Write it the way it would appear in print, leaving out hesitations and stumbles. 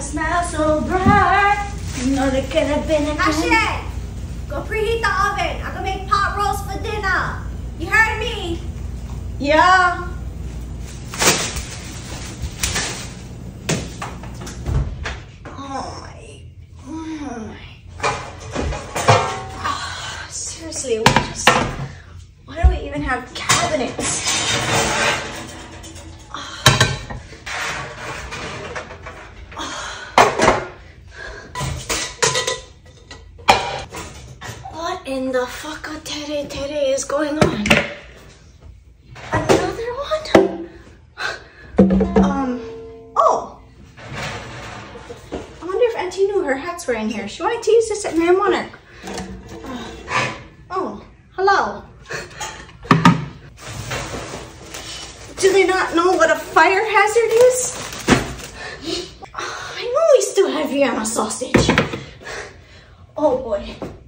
a smile so bright. You know there could have been a Ashley, go preheat the oven. I'm gonna make pot roast for dinner. You heard me? Yeah. Oh, seriously, why do we even have cabinets? What in the fuck-a-tere-tere is going on? Another one? I wonder if Auntie knew her hats were in here. She wanted to use this at Mary Monarch. Oh, hello. Do they not know what a fire hazard is? I know we still have Vienna sausage. Oh boy.